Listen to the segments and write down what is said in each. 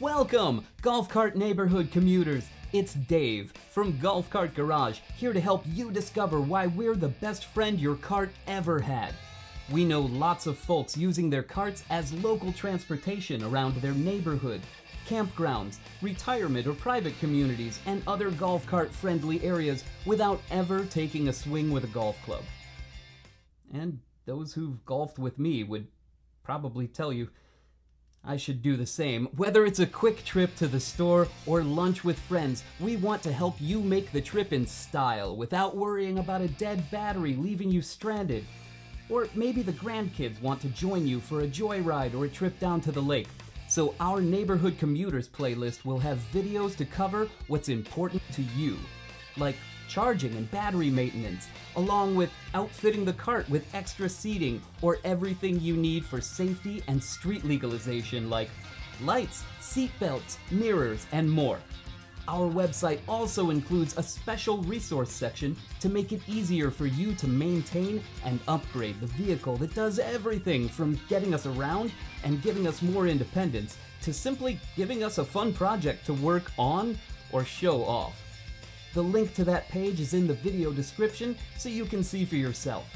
Welcome, Golf Cart Neighborhood commuters. It's Dave from Golf Cart Garage, here to help you discover why we're the best friend your cart ever had. We know lots of folks using their carts as local transportation around their neighborhood, campgrounds, retirement or private communities, and other golf cart-friendly areas without ever taking a swing with a golf club. And those who've golfed with me would probably tell you I should do the same. Whether it's a quick trip to the store or lunch with friends, we want to help you make the trip in style without worrying about a dead battery leaving you stranded. Or maybe the grandkids want to join you for a joyride or a trip down to the lake. So our Neighborhood Commuters playlist will have videos to cover what's important to you, like charging and battery maintenance, along with outfitting the cart with extra seating or everything you need for safety and street legalization, like lights, seat belts, mirrors, and more. Our website also includes a special resource section to make it easier for you to maintain and upgrade the vehicle that does everything from getting us around and giving us more independence to simply giving us a fun project to work on or show off. The link to that page is in the video description so you can see for yourself.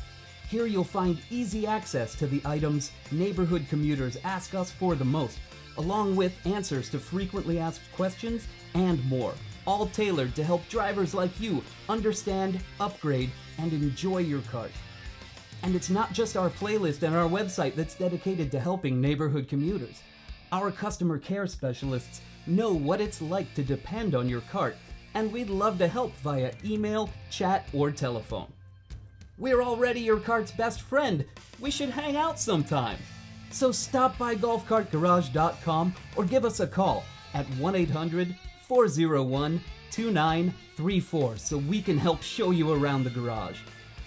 Here you'll find easy access to the items neighborhood commuters ask us for the most, along with answers to frequently asked questions and more, all tailored to help drivers like you understand, upgrade, and enjoy your cart. And it's not just our playlist and our website that's dedicated to helping neighborhood commuters. Our customer care specialists know what it's like to depend on your cart, and we'd love to help via email, chat, or telephone. We're already your cart's best friend. We should hang out sometime. So stop by golfcartgarage.com or give us a call at 1-800-401-2934 so we can help show you around the garage.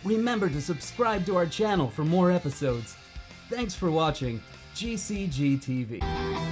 Remember to subscribe to our channel for more episodes. Thanks for watching GCGTV.